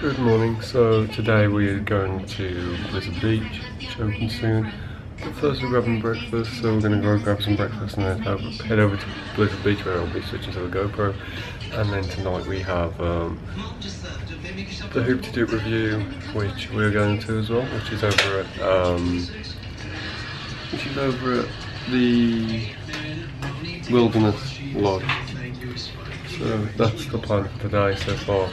Good morning. So today we're going to Blizzard Beach, which opens soon. But first we're grabbing breakfast, so we're going to go grab some breakfast and then head over to Blizzard Beach, where I'll be switching to the GoPro. And then tonight we have the Hoop-Dee-Doo Revue, which we're going to as well, which is over at the Wilderness Lodge. So that's the plan for today so far.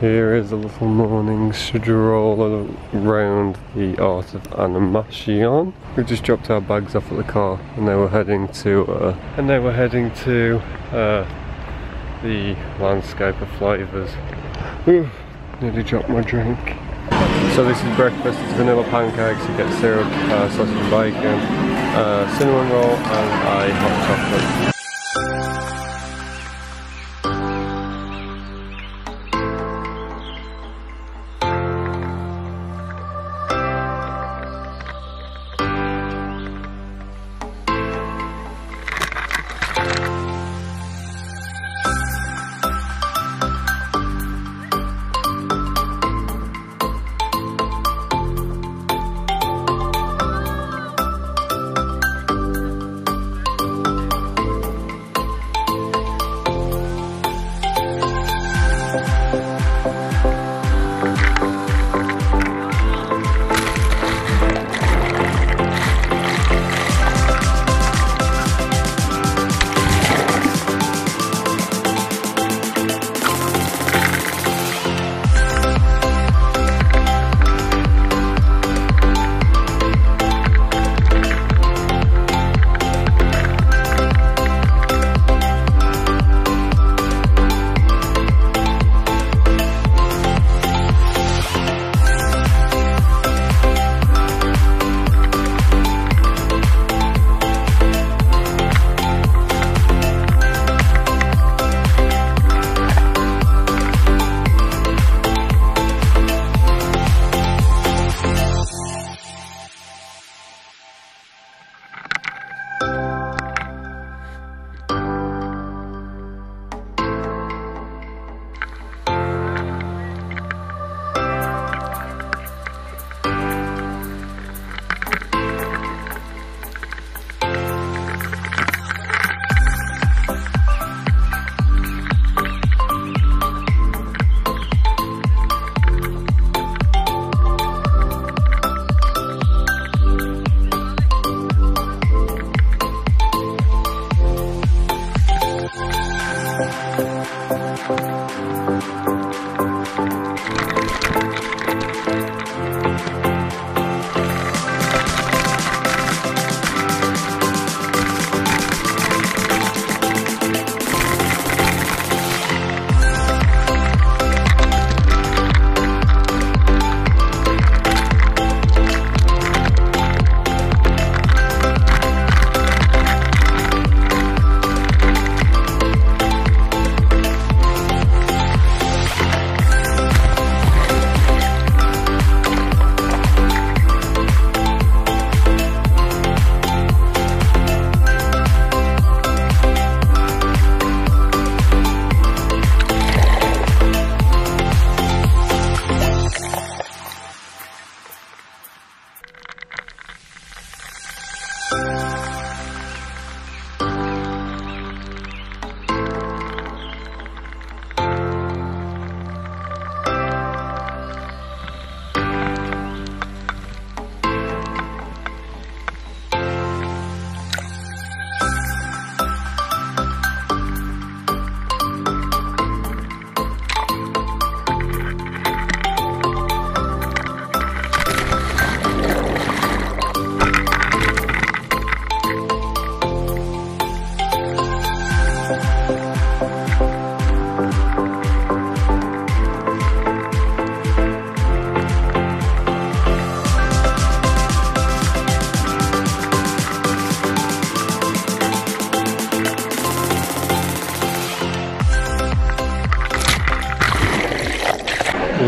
Here is a little morning stroll around the Art of Animation. We just dropped our bags off at the car, and they were heading to the Landscape of Flavors. Ooh, nearly dropped my drink. So this is breakfast. It's vanilla pancakes. You get syrup, sausage and bacon, cinnamon roll, and a hot chocolate.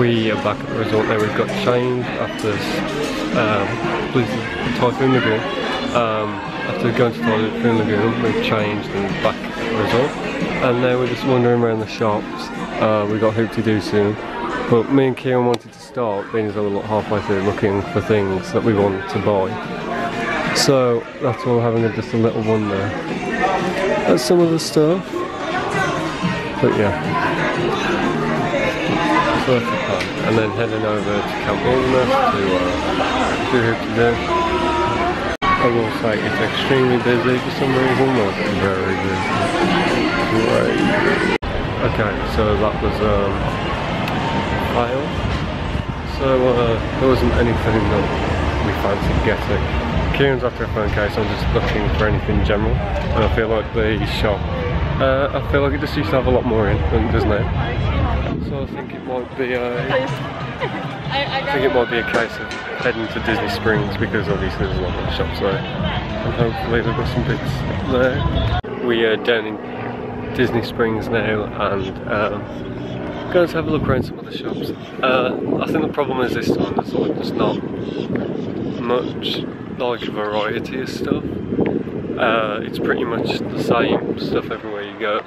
We are back at the resort now. We've got changed after Typhoon Lagoon. After going to Typhoon Lagoon, we've changed and back at the resort. And now we're just wandering around the shops. We've got Hoop-Dee-Doo soon. Well, me and Kieran wanted to start, being as though we're halfway through looking for things that we want to buy. So that's why we're having just a little run there at some of the stuff. But yeah, it's worth the fun. And then heading over to Camp Wilderness to Hoop-Dee-Doo. I will say it's extremely busy for some reason, or it's very busy. Right. Okay, so that was aisle. So there wasn't anything that we fancied getting. Kieran's after a phone case, I'm just looking for anything general, and I feel like the shop, I feel like it just used to have a lot more in, doesn't it? So I think it might be I think it might be a case of heading to Disney Springs, because obviously there's a lot of shops there, and hopefully they've got some bits there. We are down in Disney Springs now, and going to have a look around some of the shops. I think the problem is this time there's like just not much like variety of stuff. It's pretty much the same stuff everywhere you go,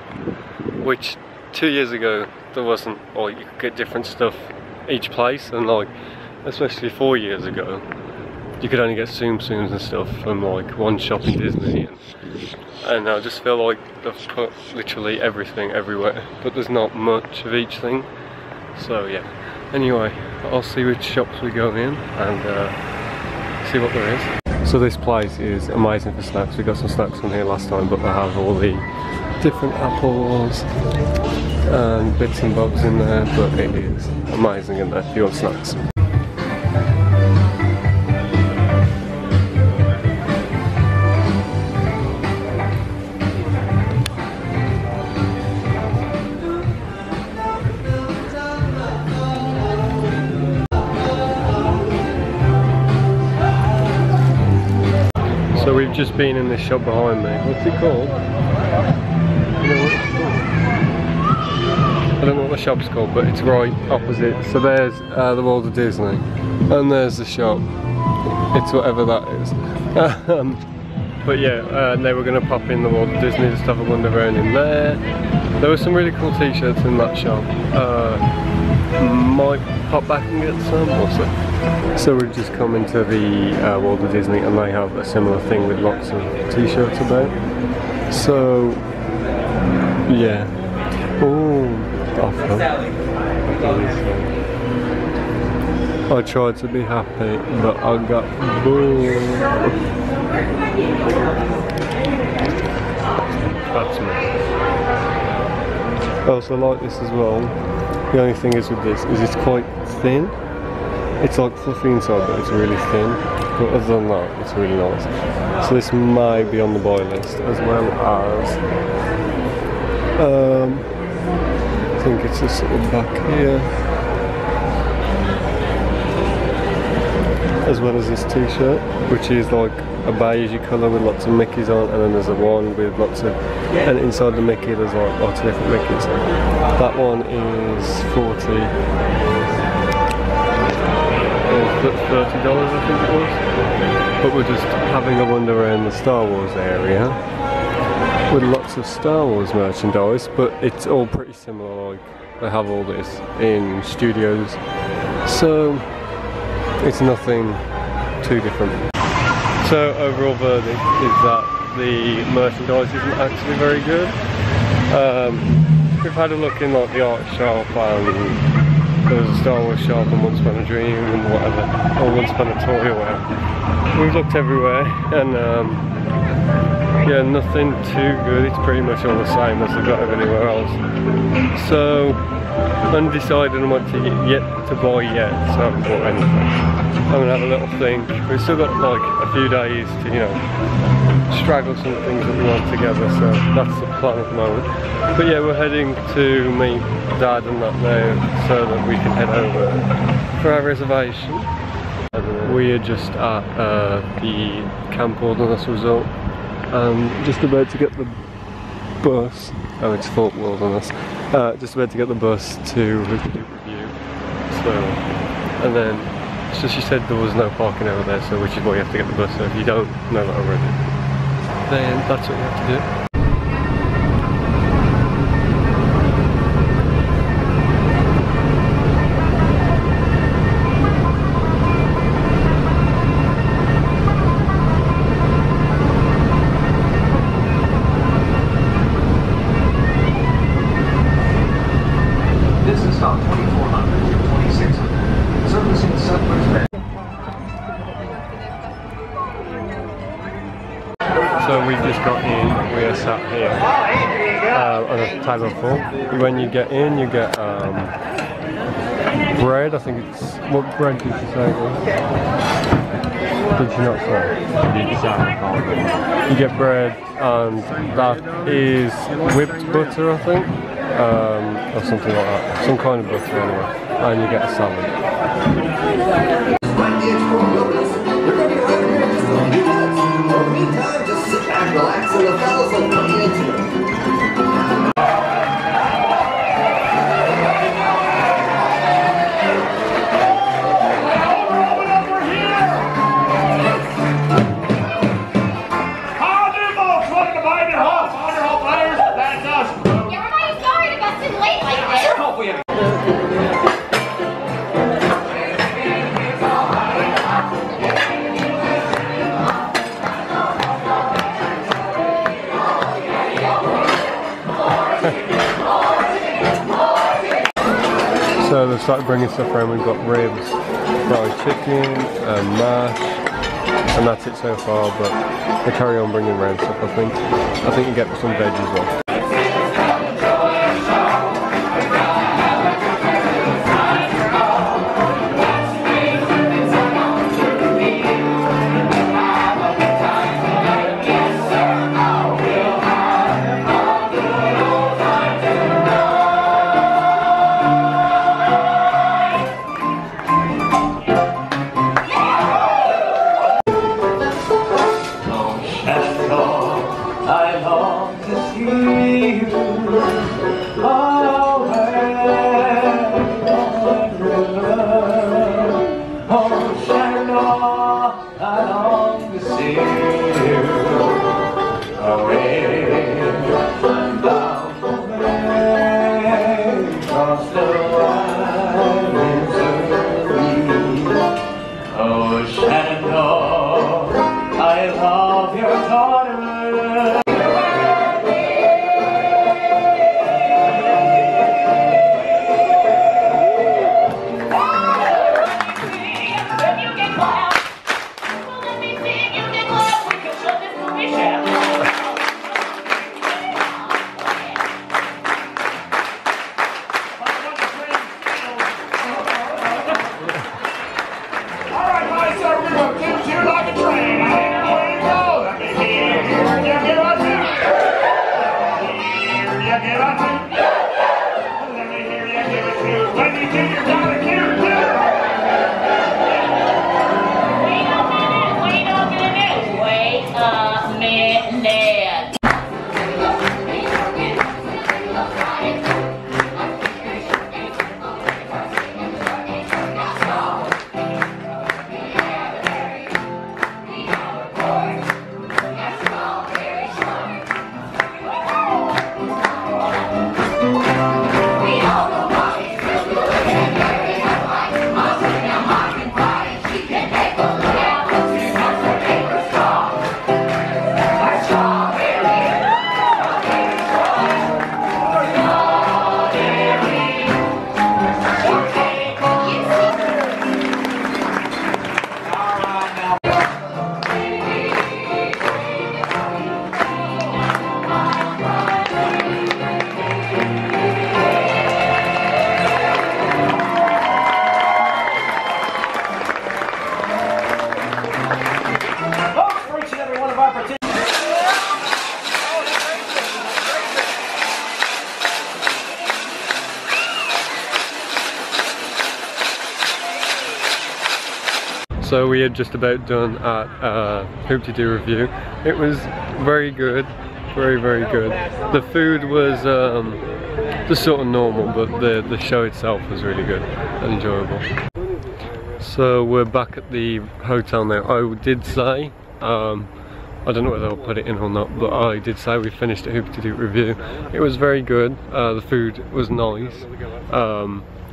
which 2 years ago there wasn't. Or you could get different stuff each place, and like especially 4 years ago you could only get Tsum Tsums and stuff from like one shop in Disney, and I just feel like they've put literally everything everywhere, but there's not much of each thing. So yeah, anyway, I'll see which shops we go in and see what there is. So this place is amazing for snacks. We got some snacks from here last time, but they have all the different apples and bits and bobs in there, but it is amazing in there, pure snacks. So we've just been in this shop behind me. What's it called? I don't know what the shop's called, but it's right opposite. So there's the World of Disney, and there's the shop. It's whatever that is. But yeah, and they were going to pop in the World of Disney, just have a wander around in there. There were some really cool t-shirts in that shop. Might pop back and get some also. So we've just come into the World of Disney, and they have a similar thing with lots of t-shirts about. So yeah. I tried to be happy, but I got booed. That's me. I also like this as well. The only thing is with this is it's quite thin. It's like fluffy inside, but it's really thin. But other than that, it's really nice. So this may be on the buy list, as well as I think it's this little back here, as well as this t-shirt, which is like a beigey colour with lots of Mickeys on, and then there's a one with lots of, and inside the Mickey there's like lots of different Mickeys. That one is $30 I think it was, but we're just having a wander around the Star Wars area with lots of Star Wars merchandise, but it's all pretty similar. Like they have all this in studios, so it's nothing too different. So overall verdict is that the merchandise isn't actually very good. We've had a look in like the art shop, and there was a Star Wars shop, and Once Upon a Dream and whatever, or Once Upon a Toy or whatever. We've looked everywhere, and yeah, nothing too good. It's pretty much all the same as I've got everywhere else. So, undecided on what to buy yet, so I haven't bought anything. I'm gonna have a little think. We've still got like a few days to, you know, straggle some things that we want together, so that's the plan at the moment. But yeah, we're heading to meet Dad and that now, so that we can head over for our reservation. We are just at the Camp Wilderness Resort. Just about to get the bus. Oh, it's Fort Wilderness. Just about to get the bus to Hoop-Dee-Doo Revue. So, and then, so she said there was no parking over there, so which is why you have to get the bus. So if you don't know that already, then that's what you have to do. we just got in, we are sat here on a table of four. When you get in, you get bread, I think it's, what bread did you say it was? Did you not say? You get bread, and that is whipped butter, I think, or something like that. Some kind of butter anyway. And you get a salad. So they started bringing stuff around. We've got ribs, fried chicken, and mash, and that's it so far, but they carry on bringing around stuff, I think. I think you get some veg as well. So we had just about done at Hoop-Dee-Doo Revue. It was very good, very, very good. The food was just sort of normal, but the show itself was really good and enjoyable. So we're back at the hotel now. I did say, I don't know whether I'll put it in or not, but I did say we finished at Hoop-Dee-Doo Revue. It was very good, the food was nice.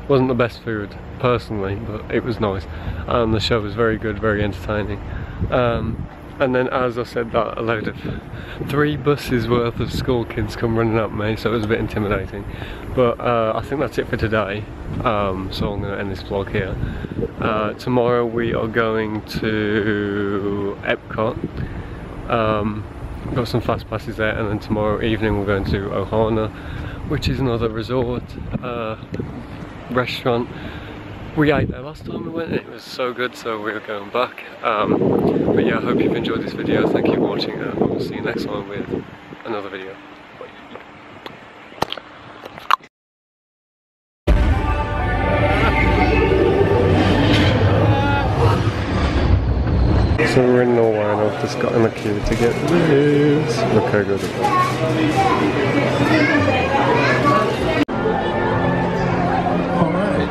Wasn't the best food personally, but it was nice, and the show was very good, very entertaining. And then, as I said, that a load of 3 buses worth of school kids come running at me, so it was a bit intimidating. But I think that's it for today. So I'm going to end this vlog here. Tomorrow we are going to Epcot. We've got some fast passes there, and then tomorrow evening we're going to Ohana, which is another resort restaurant. We ate there last time we went and it was so good, so we're going back. But yeah, I hope you've enjoyed this video. Thank you for watching, and we'll see you next time with another video. So we're in Norway and I've just got in the queue to get this. Look how good it is. Alright.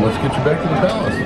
Let's get you back to the palace.